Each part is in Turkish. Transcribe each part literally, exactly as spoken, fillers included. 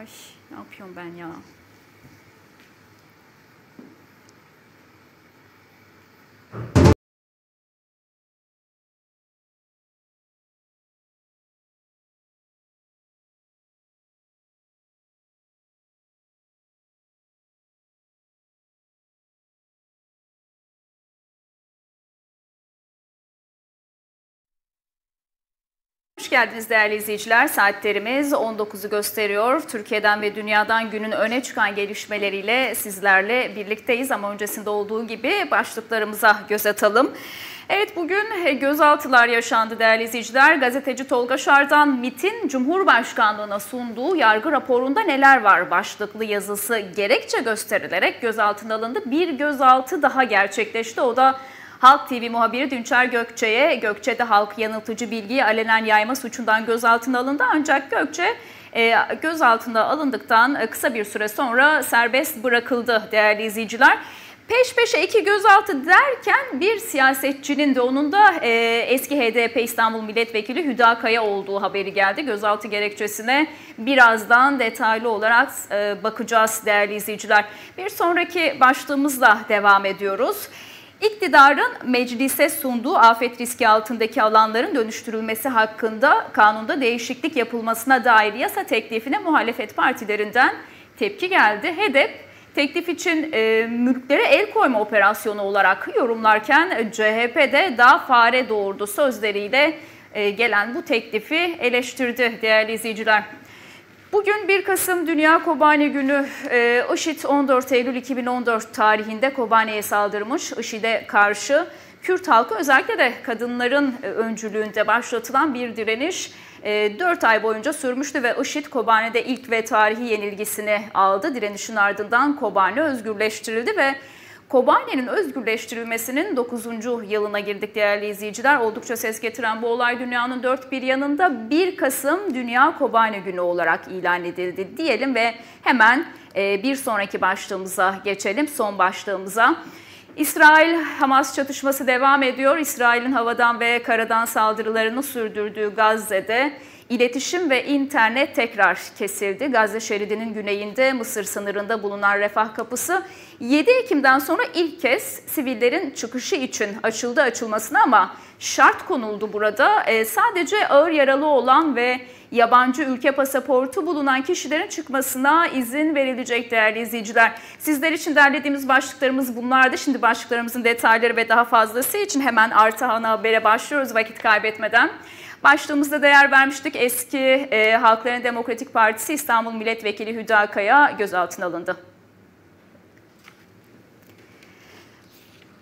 Ay ne yapıyorum ben ya. Hoş geldiniz değerli izleyiciler. Saatlerimiz on dokuzu gösteriyor. Türkiye'den ve dünyadan günün öne çıkan gelişmeleriyle sizlerle birlikteyiz. Ama öncesinde olduğu gibi başlıklarımıza göz atalım. Evet, bugün gözaltılar yaşandı değerli izleyiciler. Gazeteci Tolga Şardan, M İ T'in Cumhurbaşkanlığına sunduğu yargı raporunda neler var başlıklı yazısı gerekçe gösterilerek gözaltına alındı. Bir gözaltı daha gerçekleşti. O da Halk T V muhabiri Dinçer Gökçe'ye. Gökçe de halkı yanıltıcı bilgiyi alenen yayma suçundan gözaltına alındı. Ancak Gökçe gözaltına alındıktan kısa bir süre sonra serbest bırakıldı değerli izleyiciler. Peş peşe iki gözaltı derken bir siyasetçinin de onun da e, eski H D P İstanbul Milletvekili Hüda Kaya olduğu haberi geldi. Gözaltı gerekçesine birazdan detaylı olarak e, bakacağız değerli izleyiciler. Bir sonraki başlığımızla devam ediyoruz. İktidarın meclise sunduğu afet riski altındaki alanların dönüştürülmesi hakkında kanunda değişiklik yapılmasına dair yasa teklifine muhalefet partilerinden tepki geldi. H E D E P teklif için e, mülklere el koyma operasyonu olarak yorumlarken C H P'de daha fare doğurdu sözleriyle e, gelen bu teklifi eleştirdi değerli izleyiciler. Bugün bir Kasım Dünya Kobani Günü. IŞİD on dört Eylül iki bin on dört tarihinde Kobani'ye saldırmış. IŞİD'e karşı Kürt halkı, özellikle de kadınların öncülüğünde başlatılan bir direniş dört ay boyunca sürmüştü ve IŞİD Kobani'de ilk ve tarihi yenilgisini aldı. Direnişin ardından Kobani özgürleştirildi ve Kobani'nin özgürleştirilmesinin dokuzuncu yılına girdik değerli izleyiciler. Oldukça ses getiren bu olay dünyanın dört bir yanında bir Kasım Dünya Kobani Günü olarak ilan edildi diyelim ve hemen bir sonraki başlığımıza geçelim, son başlığımıza. İsrail-Hamas çatışması devam ediyor. İsrail'in havadan ve karadan saldırılarını sürdürdüğü Gazze'de İletişim ve internet tekrar kesildi. Gazze şeridinin güneyinde Mısır sınırında bulunan Refah kapısı yedi Ekim'den sonra ilk kez sivillerin çıkışı için açıldı açılmasına, ama şart konuldu burada. E, sadece ağır yaralı olan ve yabancı ülke pasaportu bulunan kişilerin çıkmasına izin verilecek değerli izleyiciler. Sizler için derlediğimiz başlıklarımız bunlardı. Şimdi başlıklarımızın detayları ve daha fazlası için hemen Artı Ana Haber'e başlıyoruz vakit kaybetmeden. Başlığımızda değer vermiştik. Eski e, Halkların Demokratik Partisi İstanbul Milletvekili Hüda Kaya gözaltına alındı.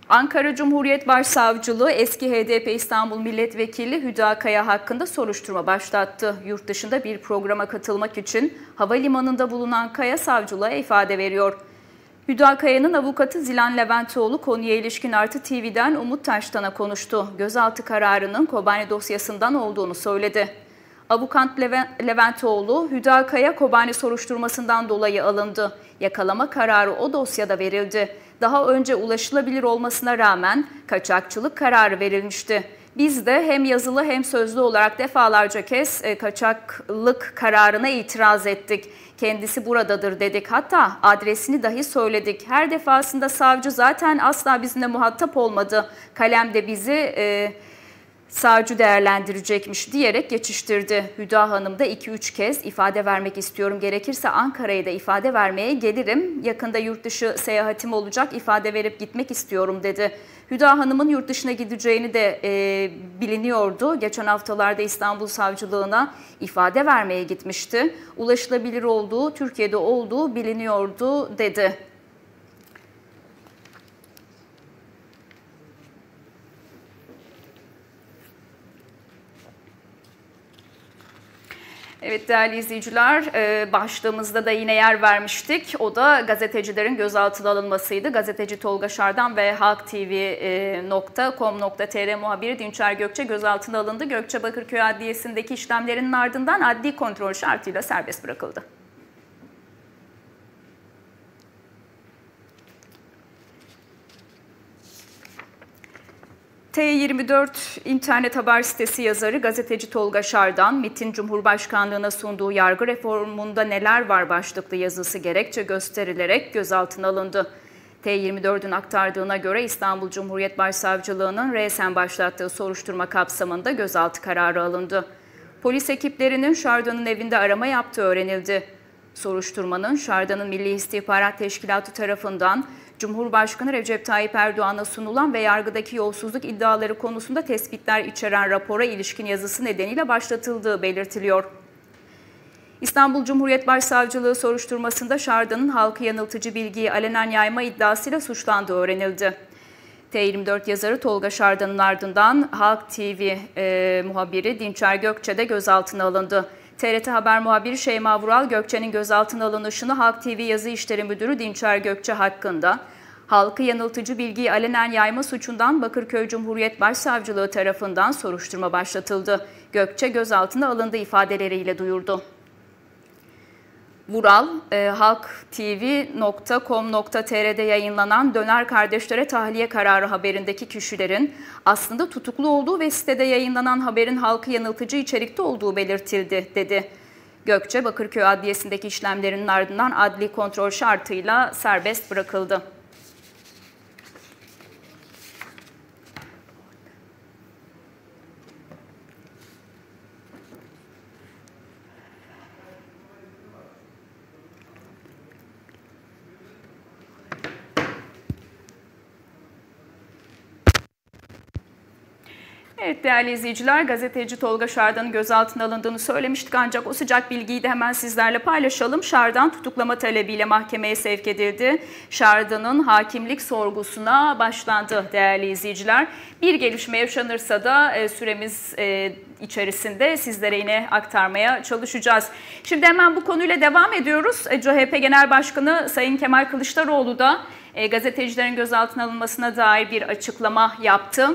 Ankara Cumhuriyet Başsavcılığı eski H D P İstanbul Milletvekili Hüda Kaya hakkında soruşturma başlattı. Yurt dışında bir programa katılmak için havalimanında bulunan Kaya savcılığa ifade veriyor. Hüda Kaya'nın avukatı Zilan Leventoğlu konuya ilişkin Artı T V'den Umut Taştan'a konuştu. Gözaltı kararının Kobani dosyasından olduğunu söyledi. Avukat Leventoğlu, Hüda Kaya Kobani soruşturmasından dolayı alındı. Yakalama kararı o dosyada verildi. Daha önce ulaşılabilir olmasına rağmen kaçakçılık kararı verilmişti. Biz de hem yazılı hem sözlü olarak defalarca kez kaçaklık kararına itiraz ettik. Kendisi buradadır dedik. Hatta adresini dahi söyledik. Her defasında savcı zaten asla bizimle muhatap olmadı. Kalem de bizi e, savcı değerlendirecekmiş diyerek geçiştirdi. Hüda Hanım da iki üç kez ifade vermek istiyorum. Gerekirse Ankara'ya da ifade vermeye gelirim. Yakında yurt dışı seyahatim olacak. İfade verip gitmek istiyorum dedi. Hüda Hanım'ın yurt dışına gideceğini de e, biliniyordu. Geçen haftalarda İstanbul Savcılığına ifade vermeye gitmişti. Ulaşılabilir olduğu, Türkiye'de olduğu biliniyordu dedi. Evet değerli izleyiciler, başlığımızda da yine yer vermiştik. O da gazetecilerin gözaltına alınmasıydı. Gazeteci Tolga Şardan ve halk tv nokta com nokta tr muhabiri Dinçer Gökçe gözaltına alındı. Gökçe Bakırköy Adliyesi'ndeki işlemlerinin ardından adli kontrol şartıyla serbest bırakıldı. T yirmi dört internet haber sitesi yazarı gazeteci Tolga Şardan, MİT'in Cumhurbaşkanlığına sunduğu yargı reformunda neler var başlıklı yazısı gerekçe gösterilerek gözaltına alındı. T yirmi dördün aktardığına göre İstanbul Cumhuriyet Başsavcılığı'nın resen başlattığı soruşturma kapsamında gözaltı kararı alındı. Polis ekiplerinin Şardan'ın evinde arama yaptığı öğrenildi. Soruşturmanın Şardan'ın Milli İstihbarat Teşkilatı tarafından Cumhurbaşkanı Recep Tayyip Erdoğan'a sunulan ve yargıdaki yolsuzluk iddiaları konusunda tespitler içeren rapora ilişkin yazısı nedeniyle başlatıldığı belirtiliyor. İstanbul Cumhuriyet Başsavcılığı soruşturmasında Şardan'ın halkı yanıltıcı bilgiyi alenen yayma iddiasıyla suçlandığı öğrenildi. T yirmi dört yazarı Tolga Şardan'ın ardından Halk T V e, muhabiri Dinçer Gökçe de gözaltına alındı. T R T Haber muhabiri Şeyma Vural, Gökçe'nin gözaltına alınışını Halk T V yazı işleri müdürü Dinçer Gökçe hakkında halkı yanıltıcı bilgiyi alenen yayma suçundan Bakırköy Cumhuriyet Başsavcılığı tarafından soruşturma başlatıldı. Gökçe gözaltına alındı ifadeleriyle duyurdu. Vural, halk tv nokta com nokta tr'de yayınlanan Döner Kardeşlere Tahliye Kararı haberindeki kişilerin aslında tutuklu olduğu ve sitede yayınlanan haberin halkı yanıltıcı içerikte olduğu belirtildi, dedi. Gökçe, Bakırköy Adliyesi'ndeki işlemlerinin ardından adli kontrol şartıyla serbest bırakıldı. Evet değerli izleyiciler, gazeteci Tolga Şardan'ın gözaltına alındığını söylemiştik ancak o sıcak bilgiyi de hemen sizlerle paylaşalım. Şardan tutuklama talebiyle mahkemeye sevk edildi. Şardan'ın hakimlik sorgusuna başlandı değerli izleyiciler. Bir gelişme yaşanırsa da süremiz içerisinde sizlere yine aktarmaya çalışacağız. Şimdi hemen bu konuyla devam ediyoruz. C H P Genel Başkanı Sayın Kemal Kılıçdaroğlu da gazetecilerin gözaltına alınmasına dair bir açıklama yaptı.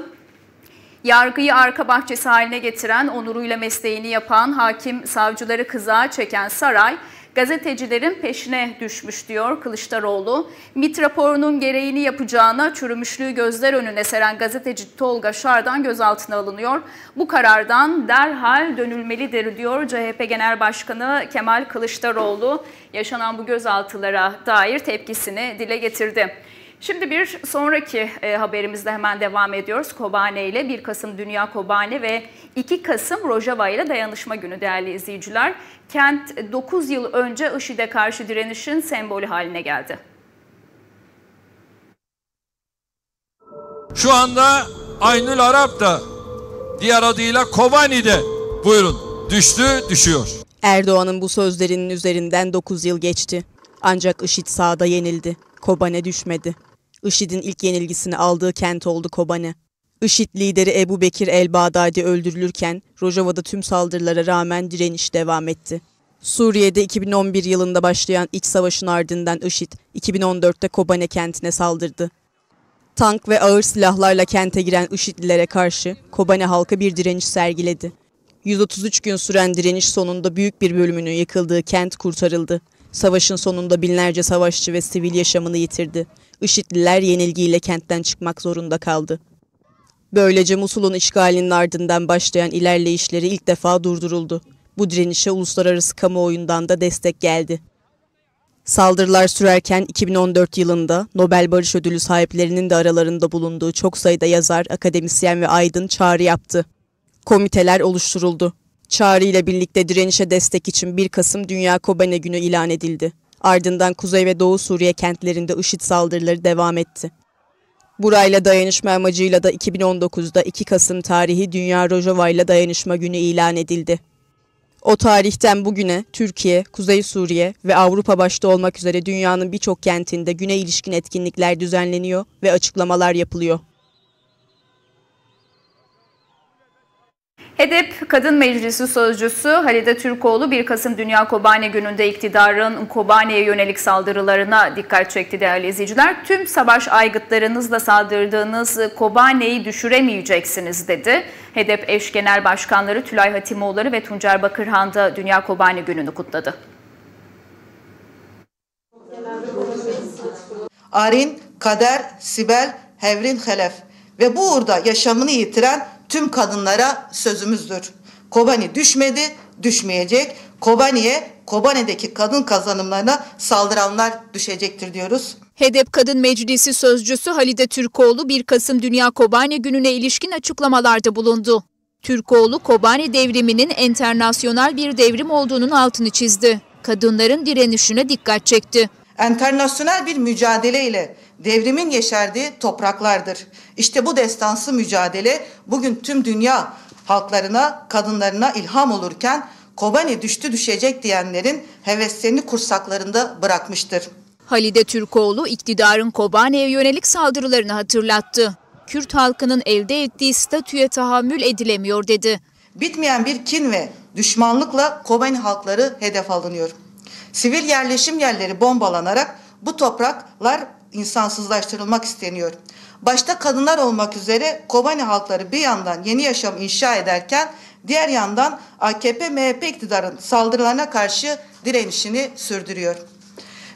Yargıyı arka bahçesi haline getiren, onuruyla mesleğini yapan, hakim savcıları kızağa çeken saray gazetecilerin peşine düşmüş diyor Kılıçdaroğlu. MİT raporunun gereğini yapacağına çürümüşlüğü gözler önüne seren gazeteci Tolga Şardan gözaltına alınıyor. Bu karardan derhal dönülmelidir diyor C H P Genel Başkanı Kemal Kılıçdaroğlu. Yaşanan bu gözaltılara dair tepkisini dile getirdi. Şimdi bir sonraki haberimizde hemen devam ediyoruz. Kobane ile bir Kasım Dünya Kobane ve iki Kasım Rojava ile Dayanışma Günü değerli izleyiciler. Kent dokuz yıl önce IŞİD'e karşı direnişin sembolü haline geldi. Şu anda Aynül Arap'ta, diğer adıyla Kobani'de, buyurun, düştü, düşüyor. Erdoğan'ın bu sözlerinin üzerinden dokuz yıl geçti. Ancak IŞİD sahada yenildi. Kobane düşmedi. IŞİD'in ilk yenilgisini aldığı kent oldu Kobane. IŞİD lideri Ebu Bekir el-Bağdadi öldürülürken Rojava'da tüm saldırılara rağmen direniş devam etti. Suriye'de iki bin on bir yılında başlayan iç savaşın ardından IŞİD iki bin on dörtte Kobane kentine saldırdı. Tank ve ağır silahlarla kente giren IŞİDlilere karşı Kobane halkı bir direniş sergiledi. yüz otuz üç gün süren direniş sonunda büyük bir bölümünün yıkıldığı kent kurtarıldı. Savaşın sonunda binlerce savaşçı ve sivil yaşamını yitirdi. IŞİD'liler yenilgiyle kentten çıkmak zorunda kaldı. Böylece Musul'un işgalinin ardından başlayan ilerleyişleri ilk defa durduruldu. Bu direnişe uluslararası kamuoyundan da destek geldi. Saldırılar sürerken iki bin on dört yılında Nobel Barış Ödülü sahiplerinin de aralarında bulunduğu çok sayıda yazar, akademisyen ve aydın çağrı yaptı. Komiteler oluşturuldu. Çağrı ile birlikte direnişe destek için bir Kasım Dünya Kobane Günü ilan edildi. Ardından Kuzey ve Doğu Suriye kentlerinde IŞİD saldırıları devam etti. Burayla dayanışma amacıyla da iki bin on dokuzda iki Kasım tarihi Dünya Rojava ile Dayanışma Günü ilan edildi. O tarihten bugüne Türkiye, Kuzey Suriye ve Avrupa başta olmak üzere dünyanın birçok kentinde güne ilişkin etkinlikler düzenleniyor ve açıklamalar yapılıyor. HEDEP Kadın Meclisi Sözcüsü Halide Türkoğlu bir Kasım Dünya Kobane Günü'nde iktidarın Kobane'ye yönelik saldırılarına dikkat çekti değerli izleyiciler. Tüm savaş aygıtlarınızla saldırdığınız Kobane'yi düşüremeyeceksiniz dedi. HEDEP eş genel başkanları Tülay Hatimoğulları ve Tuncer Bakırhan da Dünya Kobane Günü'nü kutladı. Arin, kader, sibel, hevrin, helef. ve bu uğurda yaşamını yitiren tüm kadınlara sözümüzdür. Kobanî düşmedi, düşmeyecek. Kobanî'ye, Kobanî'deki kadın kazanımlarına saldıranlar düşecektir diyoruz. HEDEP Kadın Meclisi Sözcüsü Halide Türkoğlu bir Kasım Dünya Kobanî Günü'ne ilişkin açıklamalarda bulundu. Türkoğlu, Kobanî devriminin enternasyonal bir devrim olduğunun altını çizdi. Kadınların direnişine dikkat çekti. Enternasyonel bir mücadele ile devrimin yeşerdiği topraklardır. İşte bu destansı mücadele bugün tüm dünya halklarına, kadınlarına ilham olurken Kobanî düştü düşecek diyenlerin heveslerini kursaklarında bırakmıştır. Halide Türkoğlu iktidarın Kobanî'ye yönelik saldırılarını hatırlattı. Kürt halkının elde ettiği statüye tahammül edilemiyor dedi. Bitmeyen bir kin ve düşmanlıkla Kobanî halkları hedef alınıyor. Sivil yerleşim yerleri bombalanarak bu topraklar insansızlaştırılmak isteniyor. Başta kadınlar olmak üzere Kobanî halkları bir yandan yeni yaşam inşa ederken diğer yandan A K P M H P iktidarın saldırılarına karşı direnişini sürdürüyor.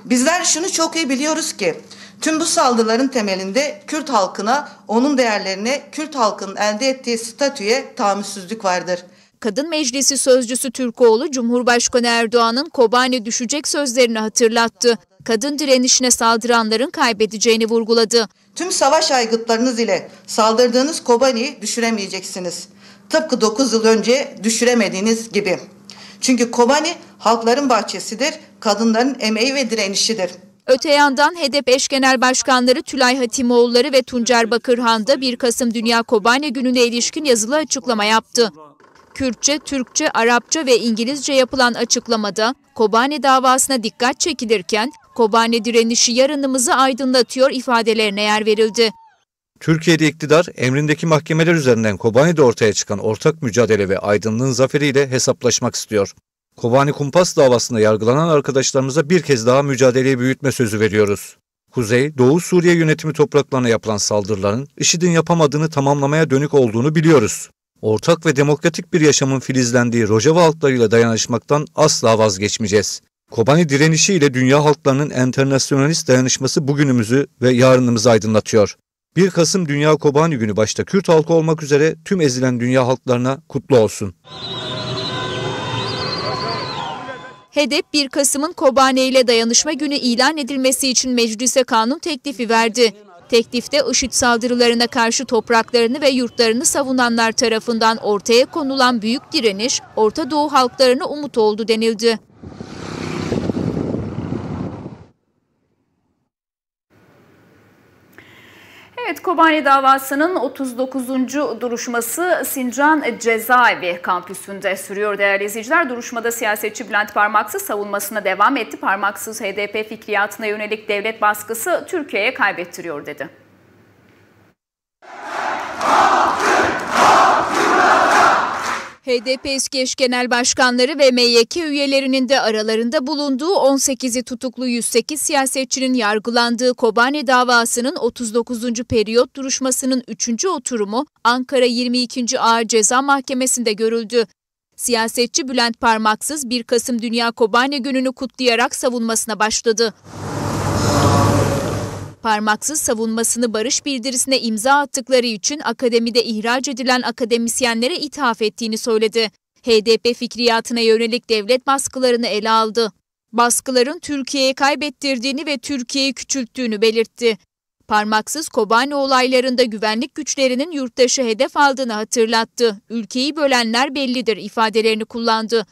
Bizler şunu çok iyi biliyoruz ki tüm bu saldırıların temelinde Kürt halkına, onun değerlerine, Kürt halkının elde ettiği statüye tahammülsüzlük vardır. Kadın Meclisi Sözcüsü Türkoğlu, Cumhurbaşkanı Erdoğan'ın Kobanî düşecek sözlerini hatırlattı. Kadın direnişine saldıranların kaybedeceğini vurguladı. Tüm savaş aygıtlarınız ile saldırdığınız Kobanî'yi düşüremeyeceksiniz. Tıpkı dokuz yıl önce düşüremediğiniz gibi. Çünkü Kobanî halkların bahçesidir, kadınların emeği ve direnişidir. Öte yandan HEDEP eş genel başkanları Tülay Hatimoğulları ve Tuncer Bakırhan da bir Kasım Dünya Kobanî Günü'ne ilişkin yazılı açıklama yaptı. Kürtçe, Türkçe, Arapça ve İngilizce yapılan açıklamada Kobanî davasına dikkat çekilirken Kobanî direnişi yarınımızı aydınlatıyor ifadelerine yer verildi. Türkiye'de iktidar emrindeki mahkemeler üzerinden Kobanî'de ortaya çıkan ortak mücadele ve aydınlığın zaferiyle hesaplaşmak istiyor. Kobanî Kumpas davasında yargılanan arkadaşlarımıza bir kez daha mücadeleyi büyütme sözü veriyoruz. Kuzey, Doğu Suriye yönetimi topraklarına yapılan saldırıların IŞİD'in yapamadığını tamamlamaya dönük olduğunu biliyoruz. Ortak ve demokratik bir yaşamın filizlendiği Rojava halklarıyla dayanışmaktan asla vazgeçmeyeceğiz. Kobanî direnişi ile dünya halklarının enternasyonalist dayanışması bugünümüzü ve yarınımızı aydınlatıyor. bir Kasım Dünya Kobanî Günü başta Kürt halkı olmak üzere tüm ezilen dünya halklarına kutlu olsun. HEDEP bir Kasım'ın Kobanî ile dayanışma günü ilan edilmesi için meclise kanun teklifi verdi. Teklifte IŞİD saldırılarına karşı topraklarını ve yurtlarını savunanlar tarafından ortaya konulan büyük direniş Orta Doğu halklarına umut oldu denildi. Evet, Kobanî davasının otuz dokuzuncu duruşması Sincan Cezaevi kampüsünde sürüyor değerli izleyiciler. Duruşmada siyasetçi Bülent Parmaksız savunmasına devam etti. Parmaksız H D P fikriyatına yönelik devlet baskısı Türkiye'ye kaybettiriyor dedi. H D P eski eş genel başkanları ve M Y K üyelerinin de aralarında bulunduğu on sekizi tutuklu yüz sekiz siyasetçinin yargılandığı Kobanî davasının otuz dokuzuncu periyot duruşmasının üçüncü oturumu Ankara yirmi ikinci Ağır Ceza Mahkemesi'nde görüldü. Siyasetçi Bülent Parmaksız bir Kasım Dünya Kobanî Günü'nü kutlayarak savunmasına başladı. Parmaksız savunmasını barış bildirisine imza attıkları için akademide ihraç edilen akademisyenlere ithaf ettiğini söyledi. H D P fikriyatına yönelik devlet baskılarını ele aldı. Baskıların Türkiye'ye kaybettirdiğini ve Türkiye'yi küçülttüğünü belirtti. Parmaksız Kobanî olaylarında güvenlik güçlerinin yurttaşı hedef aldığını hatırlattı. Ülkeyi bölenler bellidir ifadelerini kullandı.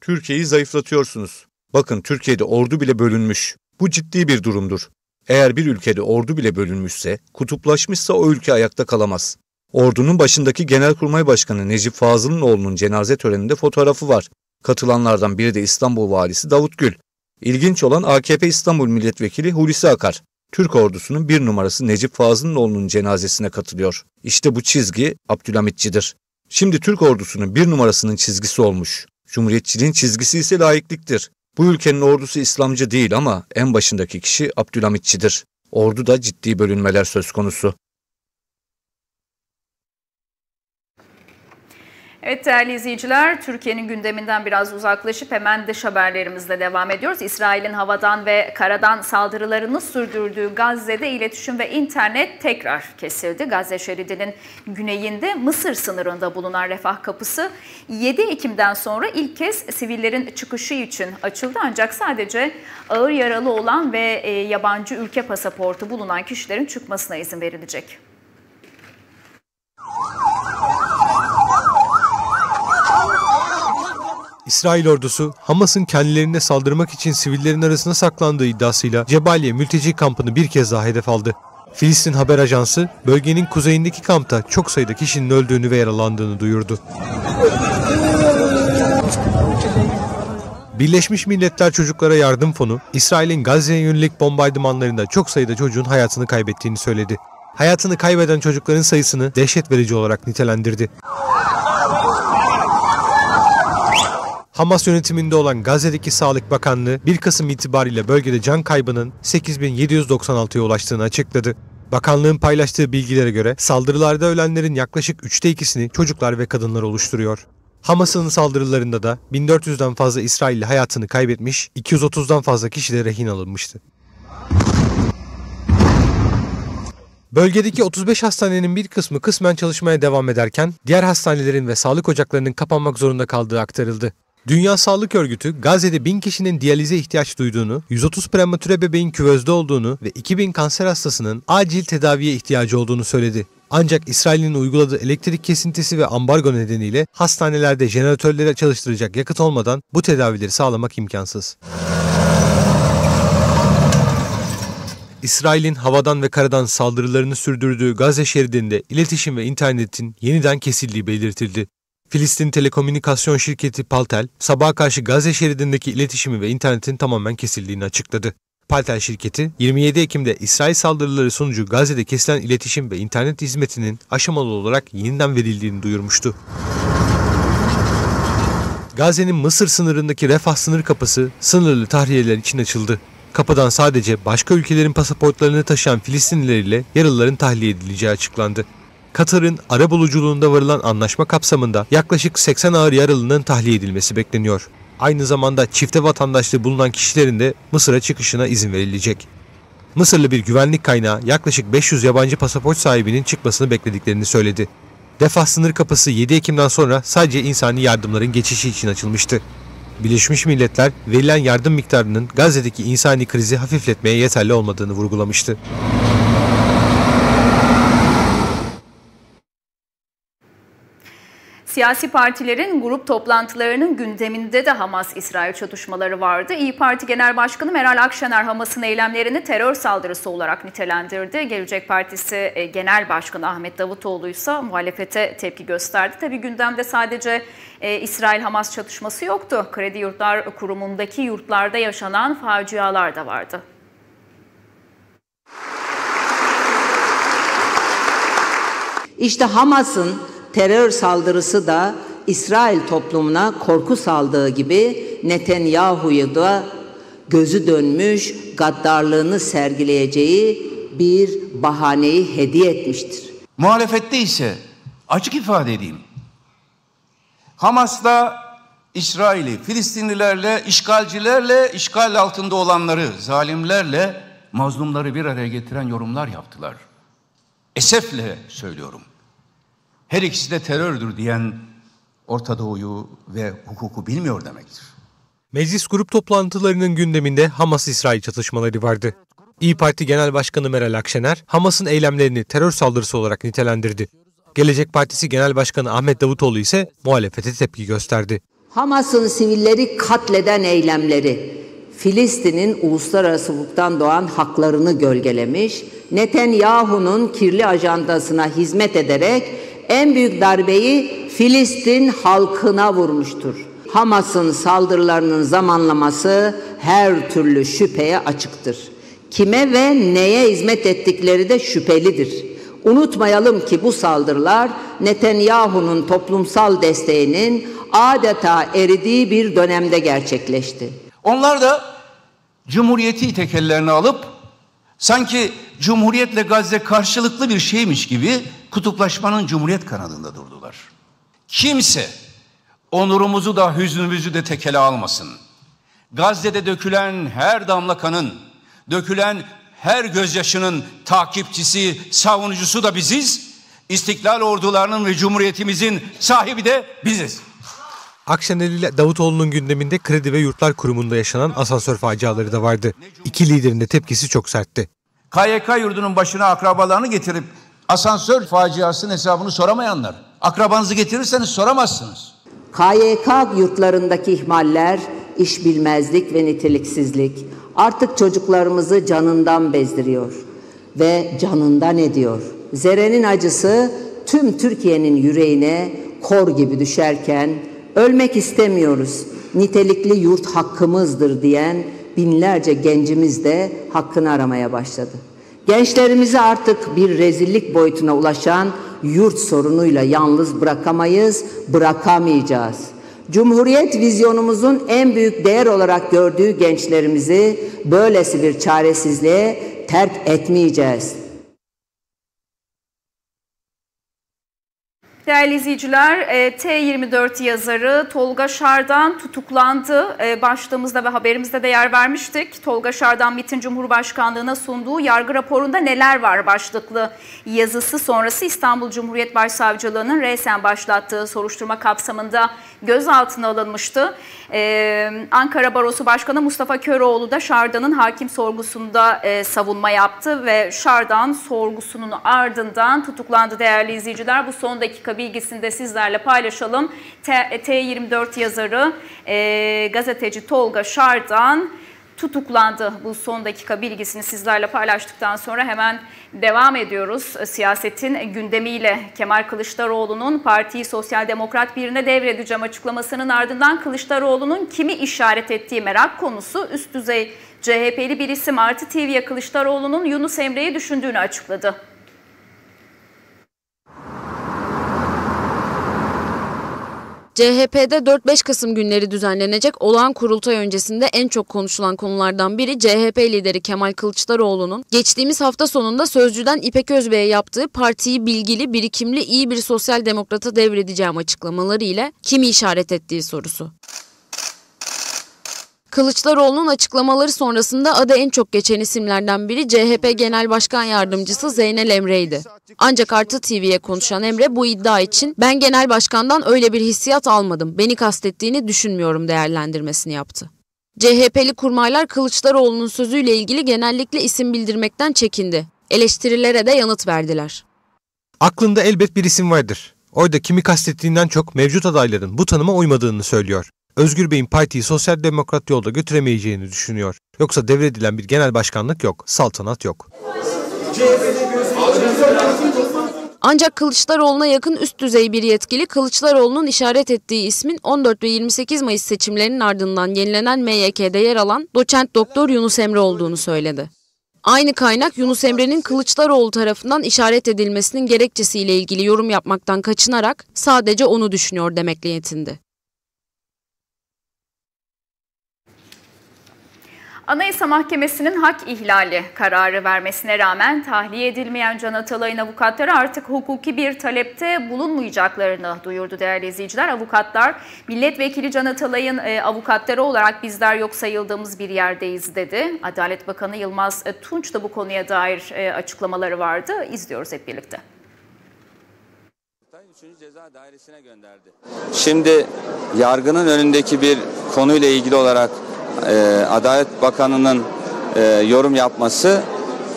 Türkiye'yi zayıflatıyorsunuz. Bakın Türkiye'de ordu bile bölünmüş. Bu ciddi bir durumdur. Eğer bir ülkede ordu bile bölünmüşse, kutuplaşmışsa o ülke ayakta kalamaz. Ordunun başındaki Genelkurmay Başkanı Necip Fazıl'ın oğlunun cenaze töreninde fotoğrafı var. Katılanlardan biri de İstanbul Valisi Davut Gül. İlginç olan A K P İstanbul Milletvekili Hulusi Akar. Türk ordusunun bir numarası Necip Fazıl'ın oğlunun cenazesine katılıyor. İşte bu çizgi Abdülhamitçidir. Şimdi Türk ordusunun bir numarasının çizgisi olmuş. Cumhuriyetçiliğin çizgisi ise laikliktir. Bu ülkenin ordusu İslamcı değil ama en başındaki kişi Abdülhamitçidir. Orduda ciddi bölünmeler söz konusu. Evet değerli izleyiciler, Türkiye'nin gündeminden biraz uzaklaşıp hemen dış haberlerimizle devam ediyoruz. İsrail'in havadan ve karadan saldırılarını sürdürdüğü Gazze'de iletişim ve internet tekrar kesildi. Gazze şeridinin güneyinde Mısır sınırında bulunan Refah kapısı yedi Ekim'den sonra ilk kez sivillerin çıkışı için açıldı. Ancak sadece ağır yaralı olan ve yabancı ülke pasaportu bulunan kişilerin çıkmasına izin verilecek. İsrail ordusu, Hamas'ın kendilerine saldırmak için sivillerin arasına saklandığı iddiasıyla Cebaliye mülteci kampını bir kez daha hedef aldı. Filistin haber ajansı, bölgenin kuzeyindeki kampta çok sayıda kişinin öldüğünü ve yaralandığını duyurdu. Birleşmiş Milletler Çocuklara Yardım Fonu, İsrail'in Gazze'ye yönelik bombardımanlarında çok sayıda çocuğun hayatını kaybettiğini söyledi. Hayatını kaybeden çocukların sayısını dehşet verici olarak nitelendirdi. Hamas yönetiminde olan Gazze'deki Sağlık Bakanlığı bir Kasım itibariyle bölgede can kaybının sekiz bin yedi yüz doksan altıya ulaştığını açıkladı. Bakanlığın paylaştığı bilgilere göre saldırılarda ölenlerin yaklaşık üçte ikisini çocuklar ve kadınlar oluşturuyor. Hamas'ın saldırılarında da bin dört yüzden fazla İsrailli hayatını kaybetmiş, iki yüz otuzdan fazla kişi de rehin alınmıştı. Bölgedeki otuz beş hastanenin bir kısmı kısmen çalışmaya devam ederken diğer hastanelerin ve sağlık ocaklarının kapanmak zorunda kaldığı aktarıldı. Dünya Sağlık Örgütü, Gazze'de bin kişinin diyalize ihtiyaç duyduğunu, yüz otuz prematüre bebeğin küvezde olduğunu ve iki bin kanser hastasının acil tedaviye ihtiyacı olduğunu söyledi. Ancak İsrail'in uyguladığı elektrik kesintisi ve ambargo nedeniyle hastanelerde jeneratörleri çalıştıracak yakıt olmadan bu tedavileri sağlamak imkansız. İsrail'in havadan ve karadan saldırılarını sürdürdüğü Gazze şeridinde iletişim ve internetin yeniden kesildiği belirtildi. Filistin telekomünikasyon şirketi PalTel, sabaha karşı Gazze şeridindeki iletişimi ve internetin tamamen kesildiğini açıkladı. PalTel şirketi, yirmi yedi Ekim'de İsrail saldırıları sonucu Gazze'de kesilen iletişim ve internet hizmetinin aşamalı olarak yeniden verildiğini duyurmuştu. Gazze'nin Mısır sınırındaki Refah sınır kapısı sınırlı tahliyeler için açıldı. Kapıdan sadece başka ülkelerin pasaportlarını taşıyan Filistinlileriyle yaralıların tahliye edileceği açıklandı. Katar'ın arabuluculuğunda varılan anlaşma kapsamında yaklaşık seksen ağır yaralının tahliye edilmesi bekleniyor. Aynı zamanda çifte vatandaşlığı bulunan kişilerin de Mısır'a çıkışına izin verilecek. Mısırlı bir güvenlik kaynağı yaklaşık beş yüz yabancı pasaport sahibinin çıkmasını beklediklerini söyledi. Refah sınır kapısı yedi Ekim'den sonra sadece insani yardımların geçişi için açılmıştı. Birleşmiş Milletler verilen yardım miktarının Gazze'deki insani krizi hafifletmeye yeterli olmadığını vurgulamıştı. Siyasi partilerin grup toplantılarının gündeminde de Hamas-İsrail çatışmaları vardı. İYİ Parti Genel Başkanı Meral Akşener Hamas'ın eylemlerini terör saldırısı olarak nitelendirdi. Gelecek Partisi Genel Başkanı Ahmet Davutoğlu ise muhalefete tepki gösterdi. Tabii gündemde sadece İsrail-Hamas çatışması yoktu. Kredi Yurtlar Kurumu'ndaki yurtlarda yaşanan facialar da vardı. İşte Hamas'ın terör saldırısı da İsrail toplumuna korku saldığı gibi Netanyahu'ya da gözü dönmüş gaddarlığını sergileyeceği bir bahaneyi hediye etmiştir. Muhalefette ise açık ifade edeyim. Hamas'la İsrail'i, Filistinlilerle, işgalcilerle, işgal altında olanları, zalimlerle, mazlumları bir araya getiren yorumlar yaptılar. Esefle söylüyorum. Her ikisi de terördür diyen Orta Doğu'yu ve hukuku bilmiyor demektir. Meclis grup toplantılarının gündeminde Hamas-İsrail çatışmaları vardı. İYİ Parti Genel Başkanı Meral Akşener, Hamas'ın eylemlerini terör saldırısı olarak nitelendirdi. Gelecek Partisi Genel Başkanı Ahmet Davutoğlu ise muhalefete tepki gösterdi. Hamas'ın sivilleri katleden eylemleri, Filistin'in uluslararası hukuktan doğan haklarını gölgelemiş, Netanyahu'nun kirli ajandasına hizmet ederek en büyük darbeyi Filistin halkına vurmuştur. Hamas'ın saldırılarının zamanlaması her türlü şüpheye açıktır. Kime ve neye hizmet ettikleri de şüphelidir. Unutmayalım ki bu saldırılar Netanyahu'nun toplumsal desteğinin adeta eridiği bir dönemde gerçekleşti. Onlar da Cumhuriyeti tek ellerine alıp sanki Cumhuriyet'le Gazze karşılıklı bir şeymiş gibi kutuplaşmanın Cumhuriyet kanadında durdular. Kimse onurumuzu da hüznümüzü de tekele almasın. Gazze'de dökülen her damla kanın, dökülen her gözyaşının takipçisi, savunucusu da biziz. İstiklal ordularının ve cumhuriyetimizin sahibi de biziz. Akşener ile Davutoğlu'nun gündeminde Kredi ve Yurtlar Kurumu'nda yaşanan asansör faciaları da vardı. İki liderin de tepkisi çok sertti. K Y K yurdunun başına akrabalarını getirip asansör faciasının hesabını soramayanlar, akrabanızı getirirseniz soramazsınız. K Y K yurtlarındaki ihmaller, işbilmezlik ve niteliksizlik artık çocuklarımızı canından bezdiriyor ve canından ediyor. Zerenin acısı tüm Türkiye'nin yüreğine kor gibi düşerken ölmek istemiyoruz, nitelikli yurt hakkımızdır diyen binlerce gencimiz de hakkını aramaya başladı. Gençlerimizi artık bir rezillik boyutuna ulaşan yurt sorunuyla yalnız bırakamayız, bırakamayacağız. Cumhuriyet vizyonumuzun en büyük değer olarak gördüğü gençlerimizi böylesi bir çaresizliğe terk etmeyeceğiz. Değerli izleyiciler, T yirmi dört yazarı Tolga Şardan tutuklandı. Başlığımızda ve haberimizde de yer vermiştik. Tolga Şardan MİT'in Cumhurbaşkanlığı'na sunduğu yargı raporunda neler var başlıklı yazısı sonrası İstanbul Cumhuriyet Başsavcılığı'nın resen başlattığı soruşturma kapsamında gözaltına alınmıştı. Ee, Ankara Barosu Başkanı Mustafa Köroğlu da Şardan'ın hakim sorgusunda e, savunma yaptı ve Şardan sorgusunun ardından tutuklandı değerli izleyiciler. Bu son dakika bilgisini de sizlerle paylaşalım. T yirmi dört yazarı e, gazeteci Tolga Şardan tutuklandı. Bu son dakika bilgisini sizlerle paylaştıktan sonra hemen devam ediyoruz. Siyasetin gündemiyle Kemal Kılıçdaroğlu'nun partiyi sosyal demokrat birine devredeceğim açıklamasının ardından Kılıçdaroğlu'nun kimi işaret ettiği merak konusu. Üst düzey C H P'li bir isim Artı T V'ye Kılıçdaroğlu'nun Yunus Emre'yi düşündüğünü açıkladı. C H P'de dört beş Kasım günleri düzenlenecek olağan kurultay öncesinde en çok konuşulan konulardan biri C H P lideri Kemal Kılıçdaroğlu'nun geçtiğimiz hafta sonunda Sözcü'den İpek Özbey'e yaptığı partiyi bilgili, birikimli, iyi bir sosyal demokrata devredeceğim açıklamaları ile kimi işaret ettiği sorusu. Kılıçdaroğlu'nun açıklamaları sonrasında adı en çok geçen isimlerden biri C H P Genel Başkan Yardımcısı Zeynel Emre'ydi. Ancak Artı T V'ye konuşan Emre bu iddia için ben genel başkandan öyle bir hissiyat almadım, beni kastettiğini düşünmüyorum değerlendirmesini yaptı. C H P'li kurmaylar Kılıçdaroğlu'nun sözüyle ilgili genellikle isim bildirmekten çekindi. Eleştirilere de yanıt verdiler. Aklında elbet bir isim vardır. Orada kimi kastettiğinden çok mevcut adayların bu tanıma uymadığını söylüyor. Özgür Bey'in partiyi sosyal demokrat yolda götüremeyeceğini düşünüyor. Yoksa devredilen bir genel başkanlık yok, saltanat yok. Ancak Kılıçdaroğlu'na yakın üst düzey bir yetkili Kılıçdaroğlu'nun işaret ettiği ismin on dört ve yirmi sekiz Mayıs seçimlerinin ardından yenilenen M Y K'de yer alan doçent doktor Yunus Emre olduğunu söyledi. Aynı kaynak Yunus Emre'nin Kılıçdaroğlu tarafından işaret edilmesinin gerekçesiyle ilgili yorum yapmaktan kaçınarak sadece onu düşünüyor demekle yetindi. Anayasa Mahkemesi'nin hak ihlali kararı vermesine rağmen tahliye edilmeyen Can Atalay'ın avukatları artık hukuki bir talepte bulunmayacaklarını duyurdu değerli izleyiciler. Avukatlar, milletvekili Can Atalay'ın e, avukatları olarak bizler yok sayıldığımız bir yerdeyiz dedi. Adalet Bakanı Yılmaz Tunç da bu konuya dair e, açıklamaları vardı. İzliyoruz hep birlikte. Ceza dairesine gönderdi. Şimdi yargının önündeki bir konuyla ilgili olarak Ee, Adalet Bakanı'nın e, yorum yapması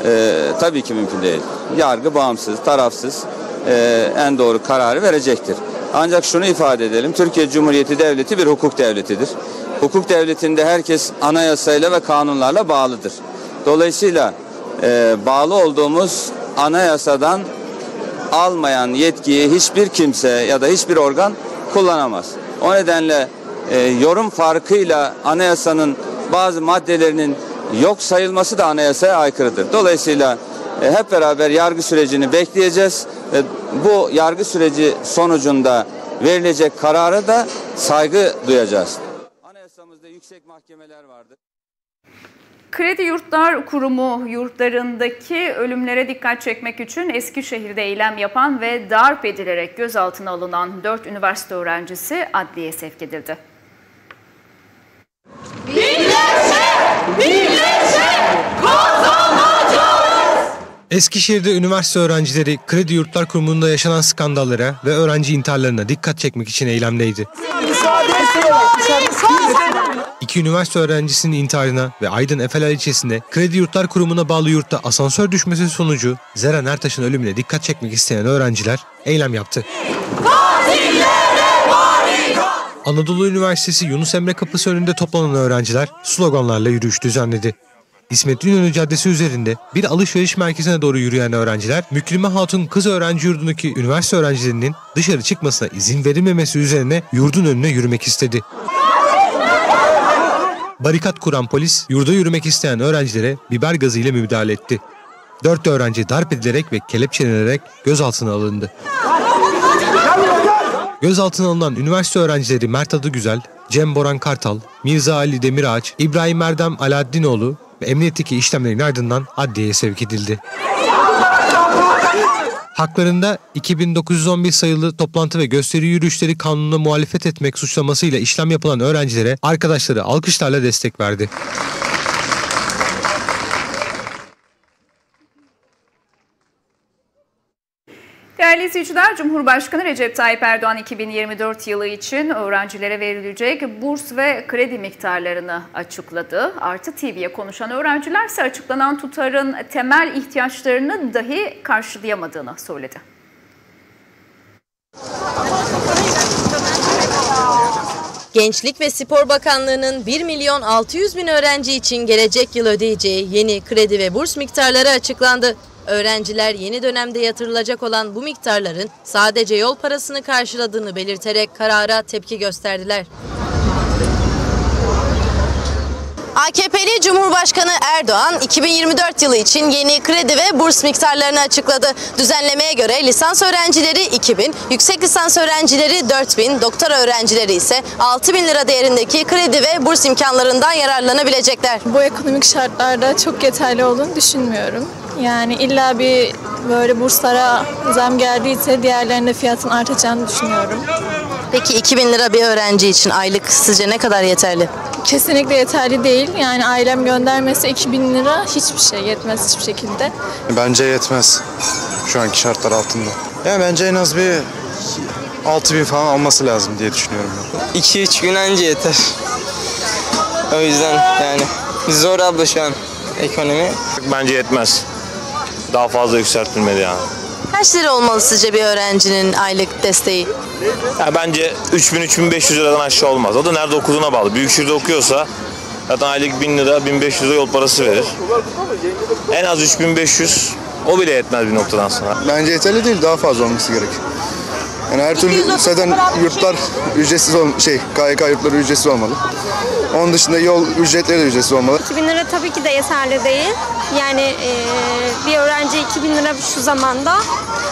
e, tabii ki mümkün değil. Yargı bağımsız, tarafsız e, en doğru kararı verecektir. Ancak şunu ifade edelim, Türkiye Cumhuriyeti Devleti bir hukuk devletidir. Hukuk devletinde herkes anayasayla ve kanunlarla bağlıdır. Dolayısıyla e, bağlı olduğumuz anayasadan almayan yetkiyi hiçbir kimse ya da hiçbir organ kullanamaz. O nedenle E, yorum farkıyla anayasanın bazı maddelerinin yok sayılması da anayasaya aykırıdır. Dolayısıyla e, hep beraber yargı sürecini bekleyeceğiz. E, bu yargı süreci sonucunda verilecek karara da saygı duyacağız. Anayasamızda yüksek mahkemeler vardır. Kredi Yurtlar Kurumu yurtlarındaki ölümlere dikkat çekmek için Eskişehir'de eylem yapan ve darp edilerek gözaltına alınan dört üniversite öğrencisi adliyeye sevk edildi. Birleşe, birleşe kazanacağız! Eskişehir'de üniversite öğrencileri Kredi Yurtlar Kurumu'nda yaşanan skandallara ve öğrenci intiharlarına dikkat çekmek için eylemdeydi. İki üniversite öğrencisinin intiharına ve Aydın Efeler ilçesinde Kredi Yurtlar Kurumu'na bağlı yurtta asansör düşmesi sonucu Zeren Ertaş'ın ölümüne dikkat çekmek isteyen öğrenciler eylem yaptı. Anadolu Üniversitesi Yunus Emre Kapısı önünde toplanan öğrenciler sloganlarla yürüyüş düzenledi. İsmet İnönü Caddesi üzerinde bir alışveriş merkezine doğru yürüyen öğrenciler, Mükrime Hatun Kız Öğrenci Yurdu'ndaki üniversite öğrencilerinin dışarı çıkmasına izin verilmemesi üzerine yurdun önüne yürümek istedi. Barikat kuran polis, yurda yürümek isteyen öğrencilere biber gazı ile müdahale etti. Dört öğrenci darp edilerek ve kelepçelenerek gözaltına alındı. Gözaltına alınan üniversite öğrencileri Mert Adıgüzel, Cem Boran Kartal, Mirza Ali Demirağaç, İbrahim Erdem Alaaddinoğlu ve emniyetteki işlemlerin ardından adliyeye sevk edildi. Haklarında iki bin dokuz yüz on bir sayılı toplantı ve gösteri yürüyüşleri kanununa muhalefet etmek suçlamasıyla işlem yapılan öğrencilere arkadaşları alkışlarla destek verdi. Değerli izleyiciler, Cumhurbaşkanı Recep Tayyip Erdoğan iki bin yirmi dört yılı için öğrencilere verilecek burs ve kredi miktarlarını açıkladı. Artı T V'ye konuşan öğrenciler ise açıklanan tutarın temel ihtiyaçlarını dahi karşılayamadığını söyledi. Gençlik ve Spor Bakanlığı'nın bir milyon altı yüz bin öğrenci için gelecek yıl ödeyeceği yeni kredi ve burs miktarları açıklandı. Öğrenciler yeni dönemde yatırılacak olan bu miktarların sadece yol parasını karşıladığını belirterek karara tepki gösterdiler. A K P'li Cumhurbaşkanı Erdoğan iki bin yirmi dört yılı için yeni kredi ve burs miktarlarını açıkladı. Düzenlemeye göre lisans öğrencileri iki bin, yüksek lisans öğrencileri dört bin, doktora öğrencileri ise altı bin lira değerindeki kredi ve burs imkanlarından yararlanabilecekler. Bu ekonomik şartlarda çok yeterli olduğunu düşünmüyorum. Yani illa bir böyle burslara zam geldiyse diğerlerinde fiyatın artacağını düşünüyorum. Peki iki bin lira bir öğrenci için aylık sizce ne kadar yeterli? Kesinlikle yeterli değil. Yani ailem göndermese iki bin lira hiçbir şey yetmez hiçbir şekilde. Bence yetmez şu anki şartlar altında. Yani bence en az bir altı bin falan alması lazım diye düşünüyorum. iki üç gün önce yeter. O yüzden yani zor abla şu an ekonomi. Bence yetmez. Daha fazla yükseltilmedi yani. Kaç lira olmalı sizce bir öğrencinin aylık desteği? Ya bence üç bin üç bin beş yüz liradan aşağı olmaz. O da nerede okuduğuna bağlı. Büyükşehir'de okuyorsa zaten aylık bin lira, bin beş yüz lira yol parası verir. En az üç bin beş yüz, o bile yetmez bir noktadan sonra. Bence yeterli değil, daha fazla olması gerek. Yani her türlü zaten yurtlar ücretsiz olmalı, şey K Y K yurtları ücretsiz olmalı. Onun dışında yol ücretleri de ücretsiz olmalı. iki bin lira tabii ki de yeterli değil. Yani e, bir öğrenci iki bin lira şu zamanda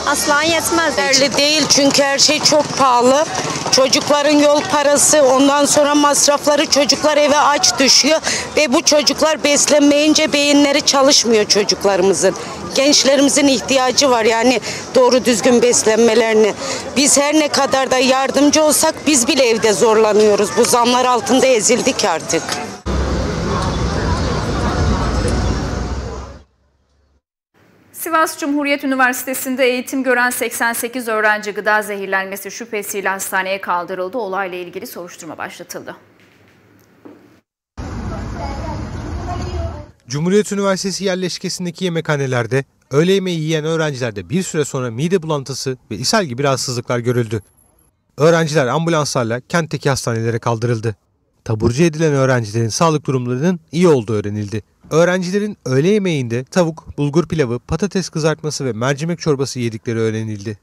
asla yetmez. Yeterli değil çünkü her şey çok pahalı. Çocukların yol parası, ondan sonra masrafları, çocuklar eve aç düşüyor. Ve bu çocuklar beslenmeyince beyinleri çalışmıyor çocuklarımızın. Gençlerimizin ihtiyacı var yani doğru düzgün beslenmelerini. Biz her ne kadar da yardımcı olsak biz bile evde zorlanıyoruz. Bu zamlar altında ezildik artık. Sivas Cumhuriyet Üniversitesi'nde eğitim gören seksen sekiz öğrenci gıda zehirlenmesi şüphesiyle hastaneye kaldırıldı. Olayla ilgili soruşturma başlatıldı. Cumhuriyet Üniversitesi yerleşkesindeki yemekhanelerde öğle yemeği yiyen öğrencilerde bir süre sonra mide bulantısı ve ishal gibi rahatsızlıklar görüldü. Öğrenciler ambulanslarla kentteki hastanelere kaldırıldı. Taburcu edilen öğrencilerin sağlık durumlarının iyi olduğu öğrenildi. Öğrencilerin öğle yemeğinde tavuk, bulgur pilavı, patates kızartması ve mercimek çorbası yedikleri öğrenildi.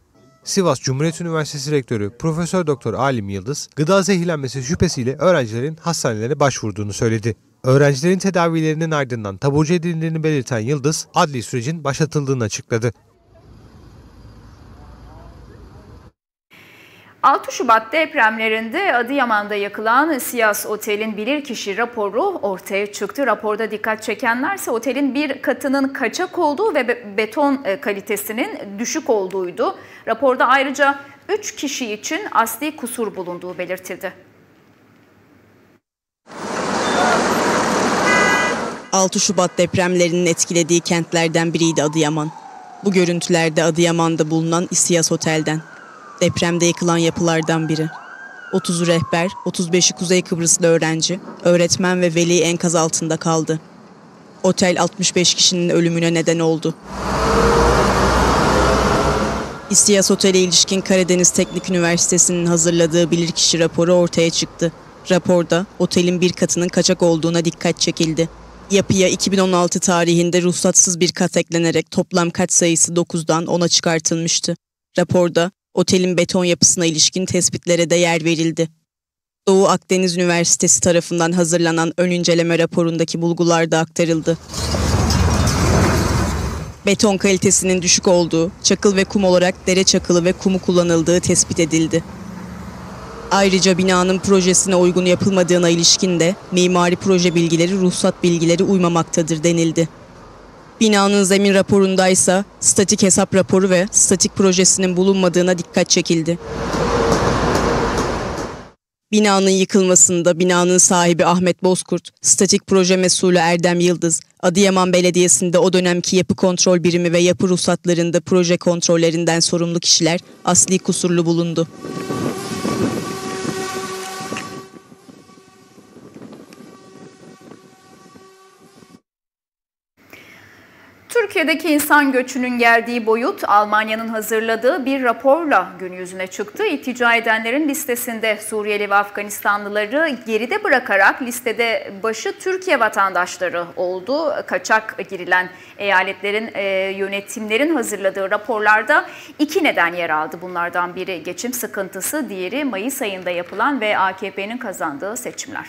Sivas Cumhuriyet Üniversitesi Rektörü Profesör Doktor Alim Yıldız, gıda zehirlenmesi şüphesiyle öğrencilerin hastanelere başvurduğunu söyledi. Öğrencilerin tedavilerinin ardından taburcu edildiğini belirten Yıldız, adli sürecin başlatıldığını açıkladı. altı Şubat depremlerinde Adıyaman'da yakılan Siyas Otel'in bilirkişi raporu ortaya çıktı. Raporda dikkat çekenlerse otelin bir katının kaçak olduğu ve beton kalitesinin düşük olduğuydu. Raporda ayrıca üç kişi için asli kusur bulunduğu belirtildi. altı Şubat depremlerinin etkilediği kentlerden biriydi Adıyaman. Bu görüntülerde Adıyaman'da bulunan Siyas Otel'den. Depremde yıkılan yapılardan biri. otuzu rehber, otuz beşi Kuzey Kıbrıslı öğrenci, öğretmen ve veli enkaz altında kaldı. Otel altmış beş kişinin ölümüne neden oldu. İstiyas Otel'e ilişkin Karadeniz Teknik Üniversitesi'nin hazırladığı bilirkişi raporu ortaya çıktı. Raporda otelin bir katının kaçak olduğuna dikkat çekildi. Yapıya iki bin on altı tarihinde ruhsatsız bir kat eklenerek toplam kat sayısı dokuzdan ona çıkartılmıştı. Raporda otelin beton yapısına ilişkin tespitlere de yer verildi. Doğu Akdeniz Üniversitesi tarafından hazırlanan ön inceleme raporundaki bulgular da aktarıldı. Beton kalitesinin düşük olduğu, çakıl ve kum olarak dere çakılı ve kumu kullanıldığı tespit edildi. Ayrıca binanın projesine uygun yapılmadığına ilişkin de mimari proje bilgileri, ruhsat bilgileri uymamaktadır denildi. Binanın zemin raporundaysa statik hesap raporu ve statik projesinin bulunmadığına dikkat çekildi. Binanın yıkılmasında binanın sahibi Ahmet Bozkurt, statik proje mesulü Erdem Yıldız, Adıyaman Belediyesi'nde o dönemki yapı kontrol birimi ve yapı ruhsatlarında proje kontrollerinden sorumlu kişiler asli kusurlu bulundu. Türkiye'deki insan göçünün geldiği boyut Almanya'nın hazırladığı bir raporla gün yüzüne çıktı. İltica edenlerin listesinde Suriyeli ve Afganistanlıları geride bırakarak listede başı Türkiye vatandaşları oldu. Kaçak girilen eyaletlerin, yönetimlerin hazırladığı raporlarda iki neden yer aldı. Bunlardan biri geçim sıkıntısı, diğeri Mayıs ayında yapılan ve A K P'nin kazandığı seçimler.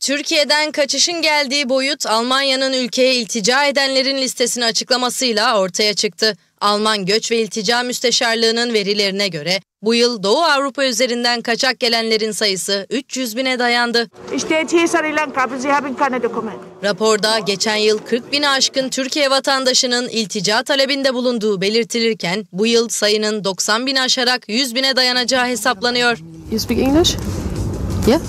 Türkiye'den kaçışın geldiği boyut Almanya'nın ülkeye iltica edenlerin listesini açıklamasıyla ortaya çıktı. Alman Göç ve İltica Müsteşarlığı'nın verilerine göre bu yıl Doğu Avrupa üzerinden kaçak gelenlerin sayısı üç yüz bine dayandı. Raporda geçen yıl kırk bini aşkın Türkiye vatandaşının iltica talebinde bulunduğu belirtilirken bu yıl sayının doksan bini aşarak yüz bine dayanacağı hesaplanıyor. You speak English? Yeah.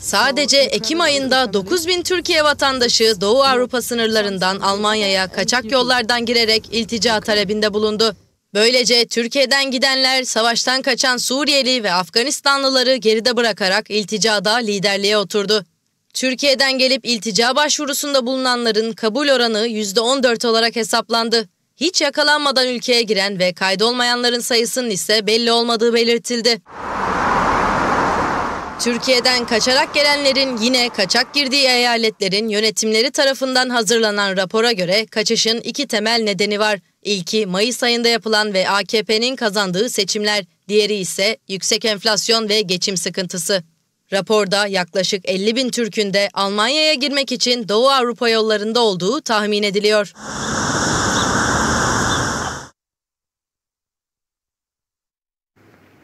Sadece Ekim ayında dokuz bin Türkiye vatandaşı Doğu Avrupa sınırlarından Almanya'ya kaçak yollardan girerek iltica talebinde bulundu. Böylece Türkiye'den gidenler savaştan kaçan Suriyeli ve Afganistanlıları geride bırakarak ilticada liderliğe oturdu. Türkiye'den gelip iltica başvurusunda bulunanların kabul oranı yüzde on dört olarak hesaplandı. Hiç yakalanmadan ülkeye giren ve kaydolmayanların sayısının ise belli olmadığı belirtildi. Türkiye'den kaçarak gelenlerin yine kaçak girdiği eyaletlerin yönetimleri tarafından hazırlanan rapora göre kaçışın iki temel nedeni var. İlki Mayıs ayında yapılan ve A K P'nin kazandığı seçimler, diğeri ise yüksek enflasyon ve geçim sıkıntısı. Raporda yaklaşık elli bin Türk'ün de Almanya'ya girmek için Doğu Avrupa yollarında olduğu tahmin ediliyor.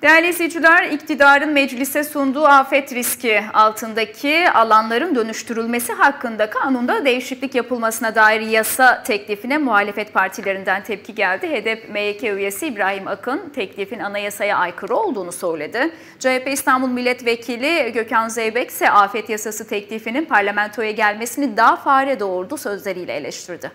Değerli izleyiciler, iktidarın meclise sunduğu afet riski altındaki alanların dönüştürülmesi hakkında kanunda değişiklik yapılmasına dair yasa teklifine muhalefet partilerinden tepki geldi. HEDEP M Y K üyesi İbrahim Akın teklifin anayasaya aykırı olduğunu söyledi. C H P İstanbul Milletvekili Gökhan Zeybek ise afet yasası teklifinin parlamentoya gelmesini daha fare doğurdu sözleriyle eleştirdi.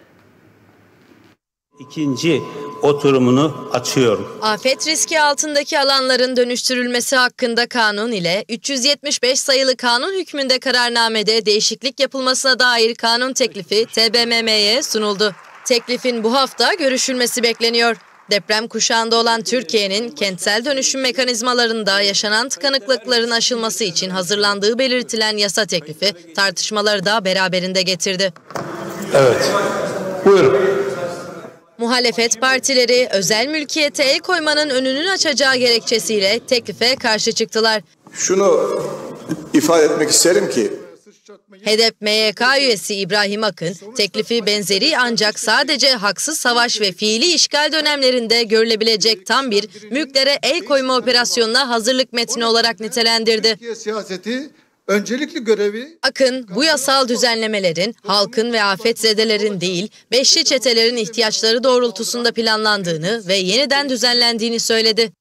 İkinci oturumunu açıyorum. Afet riski altındaki alanların dönüştürülmesi hakkında kanun ile üç yüz yetmiş beş sayılı kanun hükmünde kararnamede değişiklik yapılmasına dair kanun teklifi T B M M'ye sunuldu. Teklifin bu hafta görüşülmesi bekleniyor. Deprem kuşağında olan Türkiye'nin kentsel dönüşüm mekanizmalarında yaşanan tıkanıklıkların aşılması için hazırlandığı belirtilen yasa teklifi tartışmaları da beraberinde getirdi. Evet, buyurun. Muhalefet partileri özel mülkiyete el koymanın önünün açacağı gerekçesiyle teklife karşı çıktılar. Şunu ifade etmek isterim ki HEDEP M Y K üyesi İbrahim Akın, teklifi benzeri ancak sadece haksız savaş ve fiili işgal dönemlerinde görülebilecek tam bir mülklere el koyma operasyonuna hazırlık metni olarak nitelendirdi. Öncelikli görevi... Akın, bu yasal düzenlemelerin halkın ve afetzedelerin değil, beşli çetelerin ihtiyaçları doğrultusunda planlandığını ve yeniden düzenlendiğini söyledi.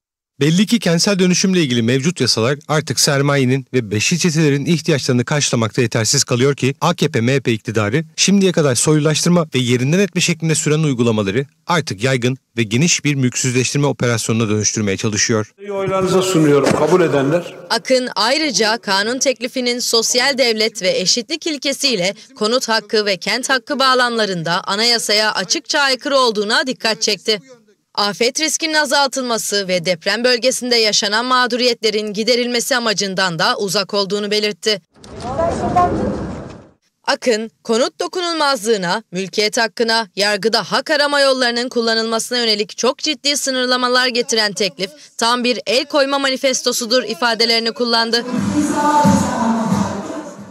Belli ki kentsel dönüşümle ilgili mevcut yasalar artık sermayenin ve beşli çetelerin ihtiyaçlarını karşılamakta yetersiz kalıyor ki A K P M H P iktidarı şimdiye kadar soylulaştırma ve yerinden etme şeklinde süren uygulamaları artık yaygın ve geniş bir mülksüzleştirme operasyonuna dönüştürmeye çalışıyor. Oylarınıza sunuyorum, kabul edenler. Akın ayrıca kanun teklifinin sosyal devlet ve eşitlik ilkesiyle konut hakkı ve kent hakkı bağlamlarında anayasaya açıkça aykırı olduğuna dikkat çekti. Afet riskinin azaltılması ve deprem bölgesinde yaşanan mağduriyetlerin giderilmesi amacından da uzak olduğunu belirtti. Akın, konut dokunulmazlığına, mülkiyet hakkına, yargıda hak arama yollarının kullanılmasına yönelik çok ciddi sınırlamalar getiren teklif, tam bir el koyma manifestosudur ifadelerini kullandı.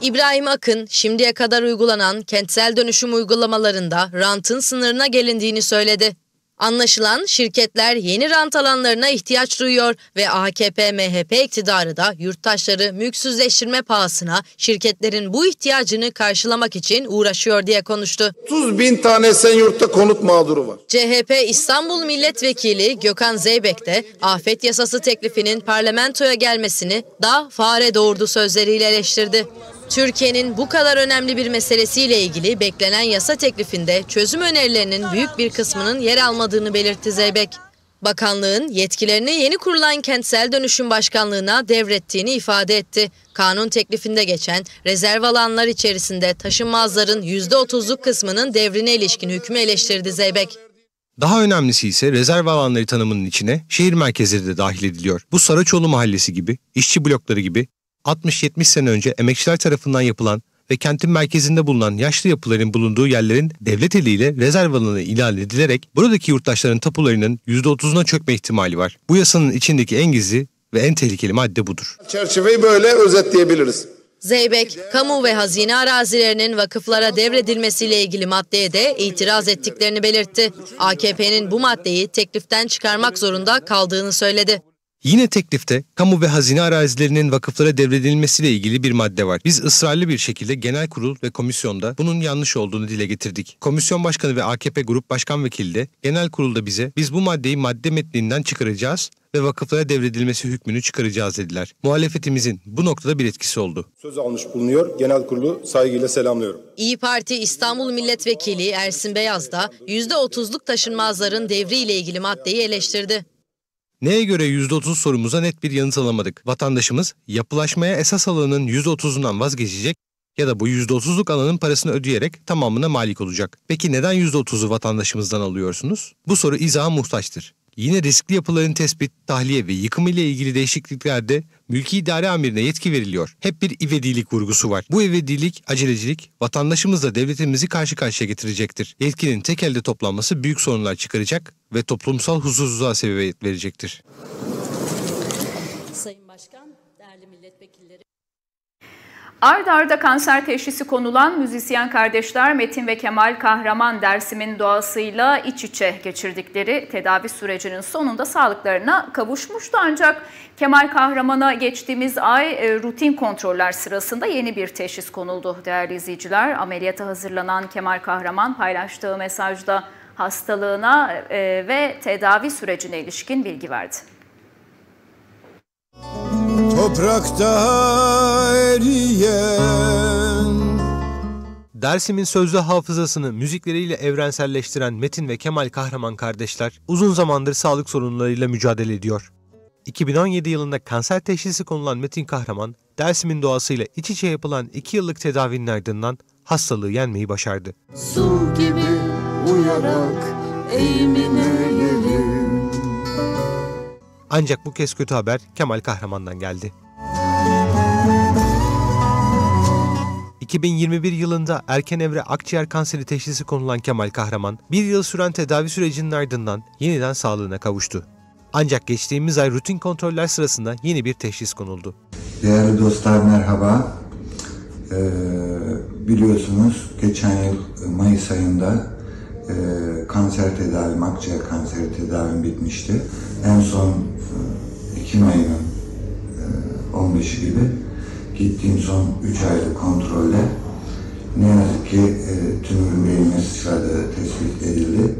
İbrahim Akın, şimdiye kadar uygulanan kentsel dönüşüm uygulamalarında rantın sınırına gelindiğini söyledi. Anlaşılan şirketler yeni rant alanlarına ihtiyaç duyuyor ve A K P M H P iktidarı da yurttaşları mülksüzleştirme pahasına şirketlerin bu ihtiyacını karşılamak için uğraşıyor diye konuştu. otuz bin tane Esenyurt'ta konut mağduru var. C H P İstanbul Milletvekili Gökhan Zeybek de afet yasası teklifinin parlamentoya gelmesini daha fare doğurdu sözleriyle eleştirdi. Türkiye'nin bu kadar önemli bir meselesiyle ilgili beklenen yasa teklifinde çözüm önerilerinin büyük bir kısmının yer almadığını belirtti Zeybek. Bakanlığın yetkilerini yeni kurulan Kentsel Dönüşüm Başkanlığı'na devrettiğini ifade etti. Kanun teklifinde geçen rezerv alanlar içerisinde taşınmazların yüzde otuzluk kısmının devrine ilişkin hükmü eleştirdi Zeybek. Daha önemlisi ise rezerv alanları tanımının içine şehir merkezleri de dahil ediliyor. Bu Saraçoğlu Mahallesi gibi, işçi blokları gibi altmış yetmiş sene önce emekçiler tarafından yapılan ve kentin merkezinde bulunan yaşlı yapıların bulunduğu yerlerin devlet eliyle rezerv alanı ilan edilerek buradaki yurttaşların tapularının yüzde otuzuna çökme ihtimali var. Bu yasanın içindeki en gizli ve en tehlikeli madde budur. Çerçeveyi böyle özetleyebiliriz. Zeybek, kamu ve hazine arazilerinin vakıflara devredilmesiyle ilgili maddeye de itiraz ettiklerini belirtti. A K P'nin bu maddeyi tekliften çıkarmak zorunda kaldığını söyledi. Yine teklifte kamu ve hazine arazilerinin vakıflara devredilmesiyle ilgili bir madde var. Biz ısrarlı bir şekilde genel kurul ve komisyonda bunun yanlış olduğunu dile getirdik. Komisyon başkanı ve A K P grup başkan vekili de genel kurulda bize biz bu maddeyi madde metninden çıkaracağız ve vakıflara devredilmesi hükmünü çıkaracağız dediler. Muhalefetimizin bu noktada bir etkisi oldu. Söz almış bulunuyor. Genel kurulu saygıyla selamlıyorum. İYİ Parti İstanbul Milletvekili Ersin Beyaz da yüzde otuzluk taşınmazların devriyle ilgili maddeyi eleştirdi. Neye göre yüzde otuz sorumuza net bir yanıt alamadık. Vatandaşımız yapılaşmaya esas alanın yüzde otuzundan vazgeçecek ya da bu yüzde otuzluk alanın parasını ödeyerek tamamına malik olacak. Peki neden yüzde otuzu vatandaşımızdan alıyorsunuz? Bu soru izaha muhtaçtır. Yine riskli yapıların tespit, tahliye ve yıkımı ile ilgili değişikliklerde mülki idare amirine yetki veriliyor. Hep bir ivedilik vurgusu var. Bu ivedilik, acelecilik vatandaşımızla devletimizi karşı karşıya getirecektir. Yetkinin tek elde toplanması büyük sorunlar çıkaracak ve toplumsal huzursuzluğa sebebiyet verecektir. Sayın Başkan, değerli milletvekilleri. Ard arda kanser teşhisi konulan müzisyen kardeşler Metin ve Kemal Kahraman Dersim'in doğasıyla iç içe geçirdikleri tedavi sürecinin sonunda sağlıklarına kavuşmuştu. Ancak Kemal Kahraman'a geçtiğimiz ay rutin kontroller sırasında yeni bir teşhis konuldu değerli izleyiciler. Ameliyata hazırlanan Kemal Kahraman paylaştığı mesajda hastalığına ve tedavi sürecine ilişkin bilgi verdi. Toprakta eriyen. Dersim'in sözlü hafızasını müzikleriyle evrenselleştiren Metin ve Kemal Kahraman kardeşler uzun zamandır sağlık sorunlarıyla mücadele ediyor. iki bin on yedi yılında kanser teşhisi konulan Metin Kahraman, Dersim'in doğasıyla iç içe yapılan iki yıllık tedavinin ardından hastalığı yenmeyi başardı. Su gibi uyarak eğimine yelim. Ancak bu kez kötü haber Kemal Kahraman'dan geldi. iki bin yirmi bir yılında erken evre akciğer kanseri teşhisi konulan Kemal Kahraman, bir yıl süren tedavi sürecinin ardından yeniden sağlığına kavuştu. Ancak geçtiğimiz ay rutin kontroller sırasında yeni bir teşhis konuldu. Değerli dostlar merhaba. e, biliyorsunuz geçen yıl Mayıs ayında e, kanser tedavim, akciğer kanseri tedavim bitmişti. En son e, Ekim ayının e, on beşi gibi gittiğim son üç aylık kontrolde ne yazık ki e, tümörün beyinle sıçradığı tespit edildi.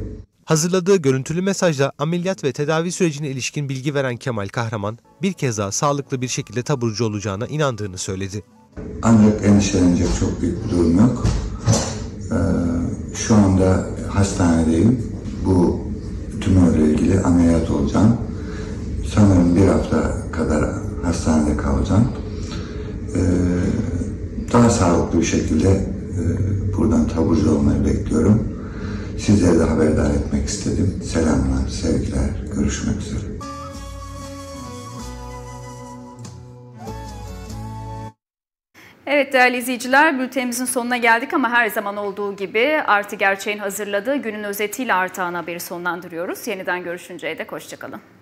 Hazırladığı görüntülü mesajla ameliyat ve tedavi sürecine ilişkin bilgi veren Kemal Kahraman, bir kez daha sağlıklı bir şekilde taburcu olacağına inandığını söyledi. Ancak endişelenecek çok büyük bir durum yok. Ee, şu anda hastanedeyim. Bu tümörle ilgili ameliyat olacağım. Sanırım bir hafta kadar hastanede kalacağım. Ee, daha sağlıklı bir şekilde e, buradan taburcu olmayı bekliyorum. Sizlere de haberdar etmek istedim. Selamlar, sevgiler, görüşmek üzere. Evet değerli izleyiciler, bültenimizin sonuna geldik ama her zaman olduğu gibi Artı Gerçek'in hazırladığı günün özetiyle Artı Ana haberi sonlandırıyoruz. Yeniden görüşünceye dek hoşçakalın.